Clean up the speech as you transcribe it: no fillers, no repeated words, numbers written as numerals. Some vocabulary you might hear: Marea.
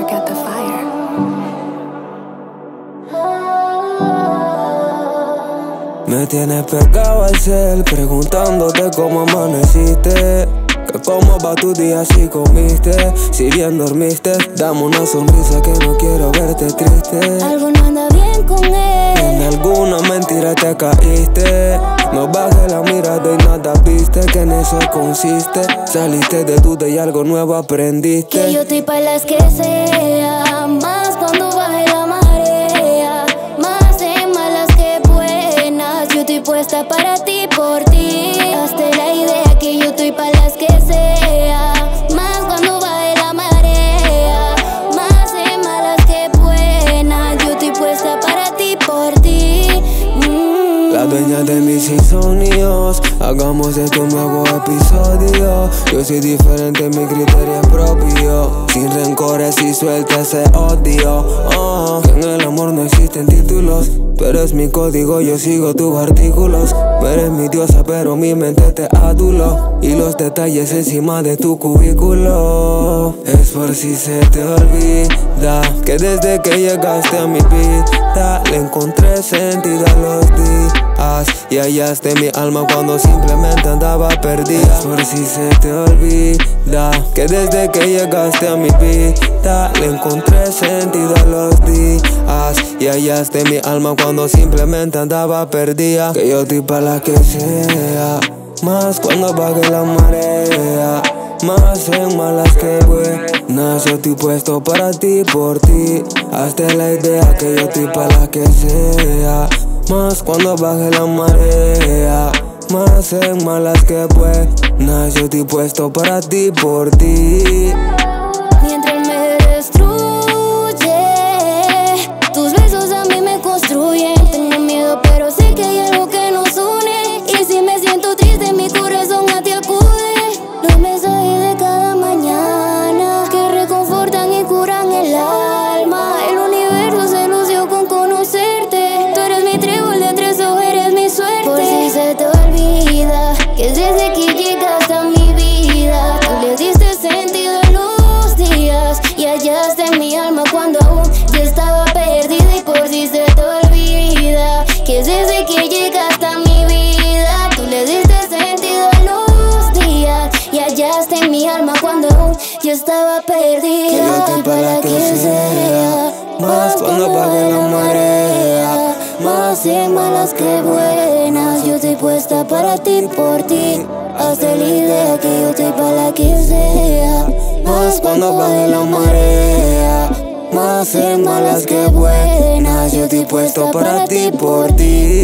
magic at the fire. Me tienes pegado al cel, preguntándote cómo amaneciste, que cómo va tu día, si comiste, si bien dormiste. Dame una sonrisa que no quiero verte triste. Algo no anda bien con él, en alguna mentira te caíste. No bajé la mirada y nada viste, que en eso consiste. Saliste de duda y algo nuevo aprendiste. Que yo estoy pa' las que sea, más cuando baje la marea, más en malas que buenas. Yo estoy puesta para ti, por ti. Hazte la idea que yo estoy pa' las que sea, más cuando baje la marea, más en malas que buenas. Yo estoy puesta para ti, por ti. La dueña de mis insomnios, hagamos esto un nuevo episodio. Yo soy diferente, mi criterio es propio, sin rencores y suelta ese odio. En el amor no existen títulos, tú eres mi código, yo sigo tus artículos. Eres mi diosa, pero mi mente te aduló, y los detalles encima de tu cubículo. Es por si se te olvida que desde que llegaste a mi vida le encontré sentido a los días, y hallaste mi alma cuando simplemente andaba perdida. Es por si se te olvida que desde que llegaste a mi vida le encontré sentido a los días, y hallaste mi alma cuando simplemente andaba perdida. Que yo estoy pa' la que sea, más cuando baje la marea, más en malas que buenas. Yo estoy puesto para ti, por ti. Hazte la idea que yo estoy pa' la que sea, más cuando baje la marea, más en malas que buenas. Yo estoy puesto para ti, por ti. Mientras me destruye, tus besos a mí me construyen. Tengo miedo pero sé que hay algo que nos une, y si me siento triste mi corazón a ti acude. Los mensajes de cada mañana que reconfortan y curan el alma. El universo se lució con conocerte. Tú eres mi trébol de tres ojos, eres mi suerte. Por si se te olvida que desde que llegaste a mi vida tú le diste sentido a los días, y hallaste mi alma cuando aún yo estaba perdida. Y por si se te olvida que desde que llegaste a mi vida tú le diste sentido a los días, y hallaste mi alma cuando aún yo estaba perdida. Que yo estoy para que sea, más cuando baje la marea, más en malas que buenas. Yo estoy puesta para ti, por ti. Hazte la idea que yo estoy para la que sea, más cuando baje la marea, más en malas que buenas. Yo estoy puesto para ti, por ti.